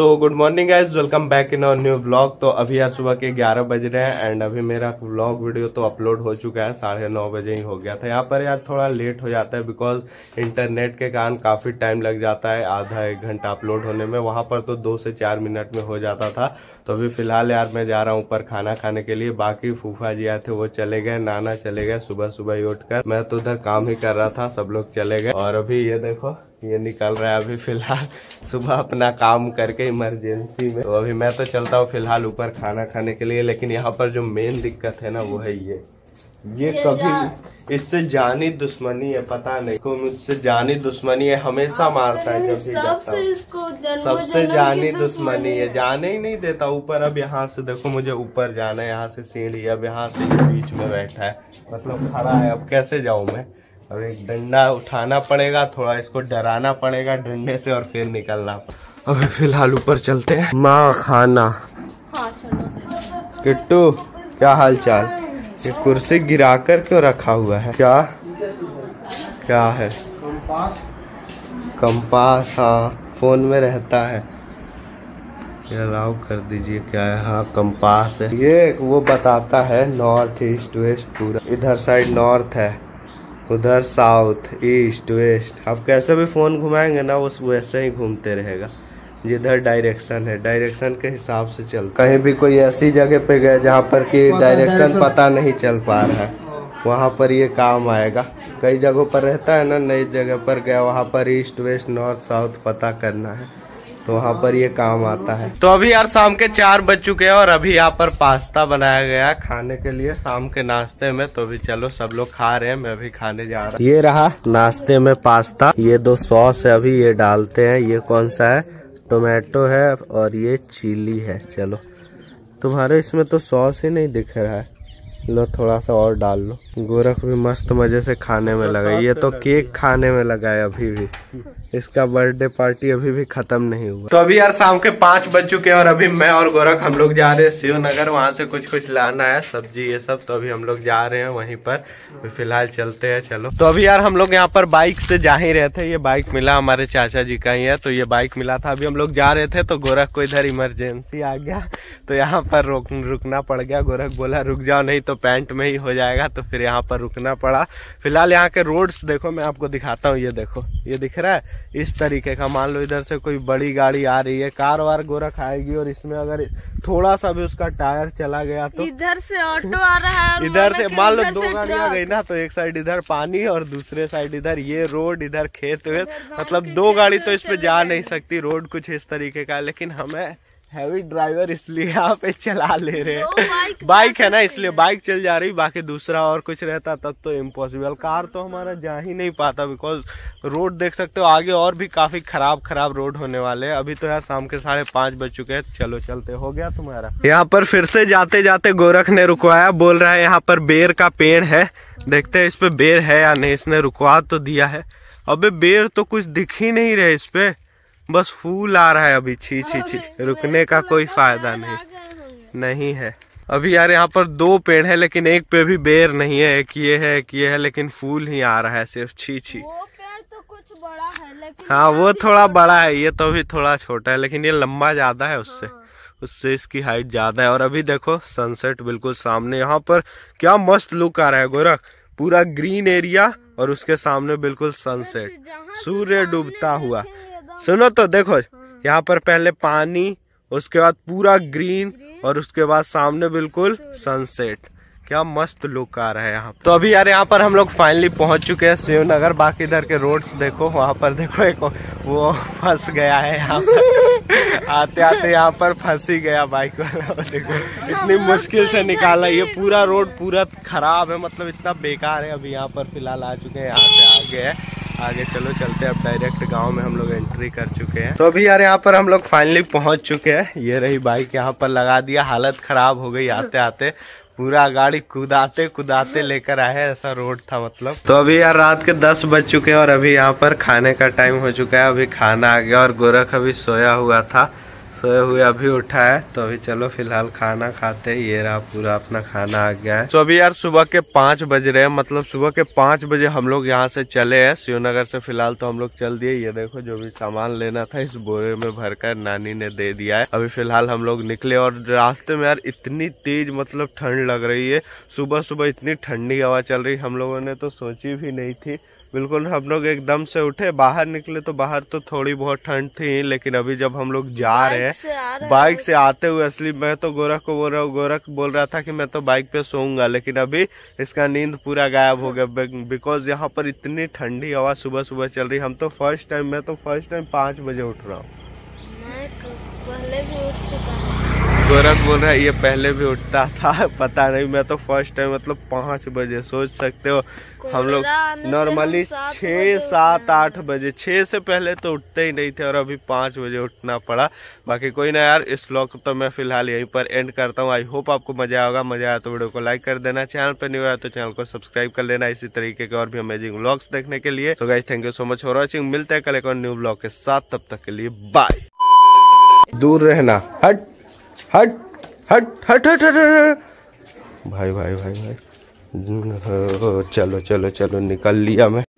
तो good morning guys, welcome back in our new vlog. तो अभी आज सुबह के 11 बज रहे हैं एंड अभी मेरा व्लॉग वीडियो तो अपलोड हो चुका है, 9:30 बजे ही हो गया था। यहाँ पर यार थोड़ा लेट हो जाता है बिकॉज इंटरनेट के कारण काफ़ी टाइम लग जाता है, आधा एक घंटा अपलोड होने में। वहाँ पर तो 2 से 4 मिनट में हो जाता था। तो अभी फिलहाल यार मैं जा रहा हूँ ऊपर खाना खाने के लिए। बाकी फूफा जी आए थे, वो चले गए, नाना चले गए सुबह सुबह ही उठ कर। मैं तो उधर काम ही कर रहा था, सब लोग चले गए। और अभी ये देखो ये निकल रहा है अभी फिलहाल सुबह अपना काम करके इमरजेंसी में। तो अभी मैं तो चलता हूँ फिलहाल ऊपर खाना खाने के लिए। लेकिन यहाँ पर जो मेन दिक्कत है ना वो है ये कभी इससे जानी दुश्मनी है, पता नहीं इसको मुझसे जानी दुश्मनी है, हमेशा मारता है जब भी जाता हूँ, सबसे जानी दुश्मनी है, जाने ही नहीं देता ऊपर। अब यहाँ से देखो मुझे ऊपर जाना है, यहाँ से सीढ़ी, अब यहाँ से बीच में बैठा है, मतलब खड़ा है, अब कैसे जाऊँ मैं। अब एक डंडा उठाना पड़ेगा, थोड़ा इसको डराना पड़ेगा डंडे से और फिर निकलना पड़ेगा। अभी फिलहाल ऊपर चलते हैं माँ खाना। हाँ, चलो किट्टू क्या हाल चाल। ये कुर्सी गिरा कर क्यों रखा हुआ है, क्या है। कंपास हाँ फोन में रहता है, अलाउ कर दीजिए। क्या है, हाँ कंपास है ये, वो बताता है नॉर्थ ईस्ट वेस्ट पूरा, इधर साइड नॉर्थ है, उधर साउथ ईस्ट वेस्ट। आप कैसे भी फ़ोन घुमाएंगे ना वो वैसे ही घूमते रहेगा, जिधर डायरेक्शन है डायरेक्शन के हिसाब से चल। कहीं भी कोई ऐसी जगह पे गए जहाँ पर कि डायरेक्शन पता नहीं चल पा रहा है, वहाँ पर ये काम आएगा। कई जगहों पर रहता है ना, नई जगह पर गया वहाँ पर ईस्ट वेस्ट नॉर्थ साउथ पता करना है, तो वहाँ पर ये काम आता है। तो अभी यार शाम के 4 बज चुके हैं और अभी यहाँ पर पास्ता बनाया गया है खाने के लिए शाम के नाश्ते में। तो अभी चलो सब लोग खा रहे हैं, मैं भी खाने जा रहा हूँ। ये रहा नाश्ते में पास्ता, ये 2 सॉस है अभी ये डालते हैं। ये कौन सा है, टोमेटो है और ये चिली है। चलो तुम्हारे इसमें तो सॉस ही नहीं दिख रहा है, लो थोड़ा सा और डाल लो। गोरख भी मस्त मजे से खाने में लगा, ये तो केक खाने में लगा है अभी भी, इसका बर्थडे पार्टी अभी भी खत्म नहीं हुआ। तो अभी यार शाम के 5 बज चुके हैं और अभी मैं और गोरख हम लोग जा रहे हैं शिव नगर, वहाँ से कुछ लाना है सब्जी ये सब। तो अभी हम लोग जा रहे हैं वहीं पर, फिलहाल चलते हैं चलो। तो अभी यार हम लोग यहाँ पर बाइक से जा ही रहे थे, ये बाइक मिला हमारे चाचा जी का ही है, तो ये बाइक मिला था। अभी हम लोग जा रहे थे तो गोरख को इधर इमरजेंसी आ गया, तो यहाँ पर रुकना पड़ गया। गोरख बोला रुक जाओ नहीं तो पैंट में ही हो जाएगा, तो फिर यहाँ पर रुकना पड़ा। फिलहाल यहाँ के रोड्स देखो, मैं आपको दिखाता हूँ, ये देखो ये दिख रहा है इस तरीके का। मान लो इधर से कोई बड़ी गाड़ी आ रही है, कार वार गोरख आएगी और इसमें अगर थोड़ा सा भी उसका टायर चला गया तो इधर से ऑटो आ रहा है, इधर से मान लो 2 गाड़ियाँ गई ना, तो एक साइड इधर पानी और दूसरे साइड इधर ये रोड, इधर खेत वेत, मतलब 2 गाड़ी तो इसमें जा नहीं सकती। रोड कुछ इस तरीके का है, लेकिन हमें हैवी ड्राइवर इसलिए यहाँ पे चला ले रहे हैं, बाइक है ना इसलिए बाइक चल जा रही, बाकी दूसरा और कुछ रहता तब तो इम्पॉसिबल। कार तो हमारा जा ही नहीं पाता बिकॉज रोड देख सकते हो, आगे और भी काफी खराब रोड होने वाले हैं। अभी तो यार शाम के 5:30 बज चुके हैं, चलो चलते। हो गया तुम्हारा। यहाँ पर फिर से जाते जाते गोरख ने रुकवाया, बोल रहा है यहाँ पर बेर का पेड़ है, देखते है इस पे बेर है या नहीं। इसने रुकवा तो दिया है, अबे बेर तो कुछ दिख ही नहीं रहे इस पे, बस फूल आ रहा है अभी। छी छी छी, रुकने का कोई फायदा नहीं है। अभी यार यहाँ पर 2 पेड़ है लेकिन एक पे भी बेर नहीं है, एक ये है एक ये है, लेकिन फूल ही आ रहा है सिर्फ। छी छी, वो पेड़ तो कुछ बड़ा है लेकिन, हाँ वो थोड़ा बड़ा है, ये तो भी थोड़ा छोटा है, लेकिन ये लंबा ज्यादा है उससे इसकी हाइट ज्यादा है। और अभी देखो सनसेट बिल्कुल सामने, यहाँ पर क्या मस्त लुक आ रहा है गोरख, पूरा ग्रीन एरिया और उसके सामने बिल्कुल सनसेट, सूर्य डूबता हुआ। सुनो तो देखो, यहाँ पर पहले पानी, उसके बाद पूरा ग्रीन और उसके बाद सामने बिल्कुल सनसेट, क्या मस्त लुक आ रहा है यहाँ। तो अभी यार यहाँ पर हम लोग फाइनली पहुँच चुके हैं शिवनगर। बाकी इधर के रोड्स देखो, वहाँ पर देखो एक वो फंस गया है यहाँ पर आते आते, यहाँ पर फंस ही गया बाइक वाला, देखो इतनी मुश्किल से निकाला। ये पूरा रोड पूरा खराब है, मतलब इतना बेकार है। अभी यहाँ पर फिलहाल आ चुके हैं, यहाँ से आ गए हैं आगे, चलो चलते हैं। अब डायरेक्ट गांव में हम लोग एंट्री कर चुके हैं। तो अभी यार यहाँ पर हम लोग फाइनली पहुँच चुके हैं। ये रही बाइक, यहाँ पर लगा दिया, हालत खराब हो गई आते आते, पूरा गाड़ी कुदाते कुदाते लेकर आए, ऐसा रोड था मतलब। तो अभी यार रात के 10 बज चुके हैं और अभी यहाँ पर खाने का टाइम हो चुका है। अभी खाना आ गया और गोरख अभी सोया हुआ था, सोए हुए अभी उठा है। तो अभी चलो फिलहाल खाना खाते हैं। ये रहा पूरा अपना खाना आ गया है। तो अभी यार सुबह के 5 बज रहे हैं, मतलब सुबह के 5 बजे हम लोग यहाँ से चले हैं शिवनगर से। फिलहाल तो हम लोग चल दिए। ये देखो जो भी सामान लेना था इस बोरे में भरकर नानी ने दे दिया है। अभी फिलहाल हम लोग निकले और रास्ते में यार इतनी तेज मतलब ठंड लग रही है। सुबह सुबह इतनी ठंडी हवा चल रही, हम लोगों ने तो सोची भी नहीं थी। बिल्कुल हम लोग एकदम से उठे, बाहर निकले तो बाहर तो थोड़ी बहुत ठंड थी, लेकिन अभी जब हम लोग जा रहे हैं बाइक से आते हुए, असली मैं तो गोरख को बोल रहा हूँ, गोरख बोल रहा था कि मैं तो बाइक पे सोऊंगा, लेकिन अभी इसका नींद पूरा गायब हो गया बिकॉज यहाँ पर इतनी ठंडी हवा सुबह सुबह चल रही। हम तो फर्स्ट टाइम 5 बजे उठ रहा हूँ। गोरख बोल रहा है ये पहले भी उठता था, पता नहीं, मैं तो फर्स्ट टाइम मतलब 5 बजे, सोच सकते हो हम लोग नॉर्मली 6, 7, 8 बजे, 6 से पहले तो उठते ही नहीं थे और अभी 5 बजे उठना पड़ा। बाकी कोई ना यार, इस व्लॉग को तो मैं फिलहाल यहीं पर एंड करता हूँ। आई होप आपको मजा आएगा, मजा आया तो वीडियो को लाइक कर देना, चैनल पर न्यू आया तो चैनल को सब्सक्राइब कर लेना इसी तरीके के और भी अमेजिंग व्लॉग्स देखने के लिए। तो guys thank you so much for watching, मिलते हैं कल एक और न्यू व्लॉग के साथ, तब तक के लिए बाय। दूर रहना, हट हट हट हट हट हट। भाई भाई भाई भाई चलो चलो चलो निकल लिया मैं।